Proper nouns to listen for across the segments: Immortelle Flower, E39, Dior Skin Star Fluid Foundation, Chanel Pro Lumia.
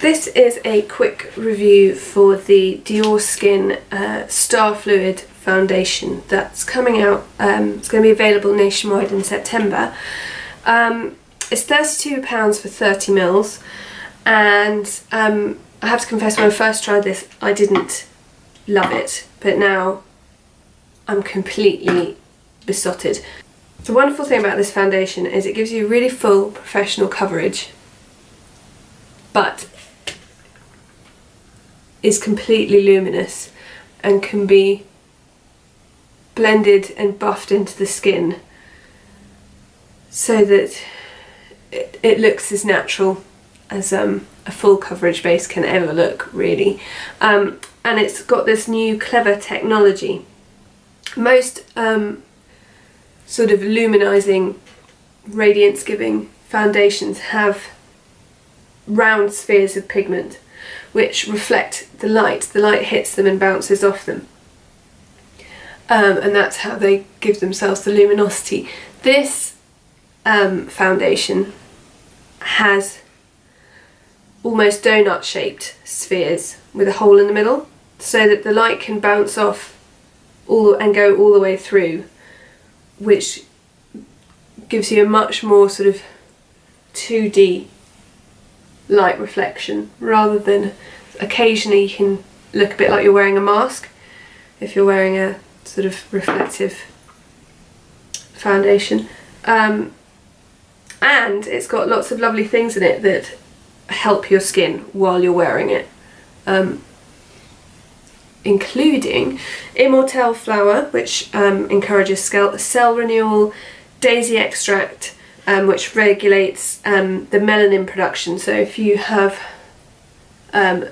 This is a quick review for the Dior Skin Star Fluid Foundation that's coming out. It's going to be available nationwide in September. It's £32 for 30ml, and I have to confess, when I first tried this I didn't love it, but now I'm completely besotted. The wonderful thing about this foundation is it gives you really full professional coverage, but is completely luminous and can be blended and buffed into the skin so that it looks as natural as a full coverage base can ever look, really. And it's got this new clever technology. Most sort of luminising, radiance giving foundations have round spheres of pigment which reflect the light. The light hits them and bounces off them, and that's how they give themselves the luminosity. This foundation has almost donut shaped spheres with a hole in the middle so that the light can bounce off and go all the way through, which gives you a much more sort of 2D light reflection, rather than occasionally you can look a bit like you're wearing a mask if you're wearing a sort of reflective foundation. And it's got lots of lovely things in it that help your skin while you're wearing it, including Immortelle Flower, which encourages cell renewal, daisy extract, which regulates the melanin production. So if you have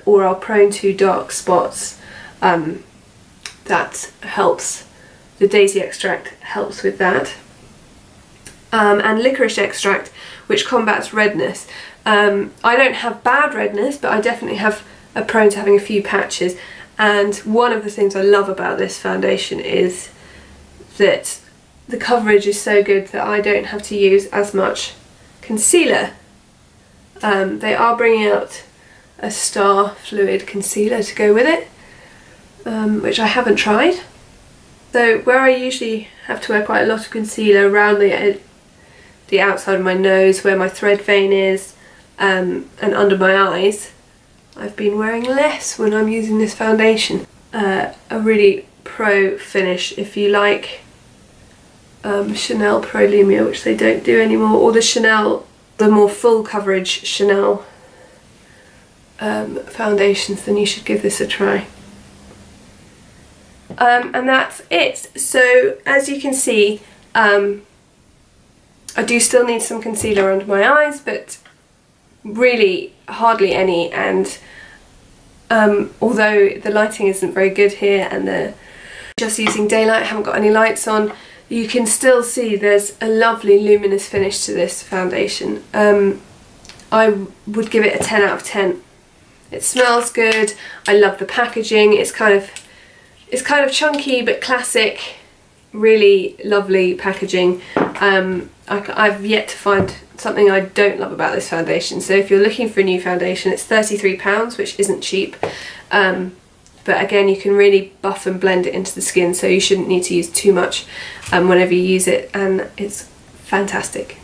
or are prone to dark spots, that helps. The daisy extract helps with that. And licorice extract, which combats redness. I don't have bad redness, but I definitely have a prone to having a few patches. And one of the things I love about this foundation is that the coverage is so good that I don't have to use as much concealer. They are bringing out a Star Fluid concealer to go with it, which I haven't tried. Though where I usually have to wear quite a lot of concealer around the outside of my nose, where my thread vein is, and under my eyes, I've been wearing less when I'm using this foundation. A really pro finish if you like Chanel Pro Lumia, which they don't do anymore, or the Chanel, the more full coverage Chanel foundations, then you should give this a try. And that's it. So as you can see, I do still need some concealer under my eyes, but really hardly any, and although the lighting isn't very good here and they're just using daylight, haven't got any lights on, you can still see there's a lovely luminous finish to this foundation. I would give it a 10 out of 10. It smells good, I love the packaging, it's kind of chunky but classic, really lovely packaging. I've yet to find something I don't love about this foundation, so if you're looking for a new foundation, it's £33, which isn't cheap, but again, you can really buff and blend it into the skin, so you shouldn't need to use too much whenever you use it, and it's fantastic.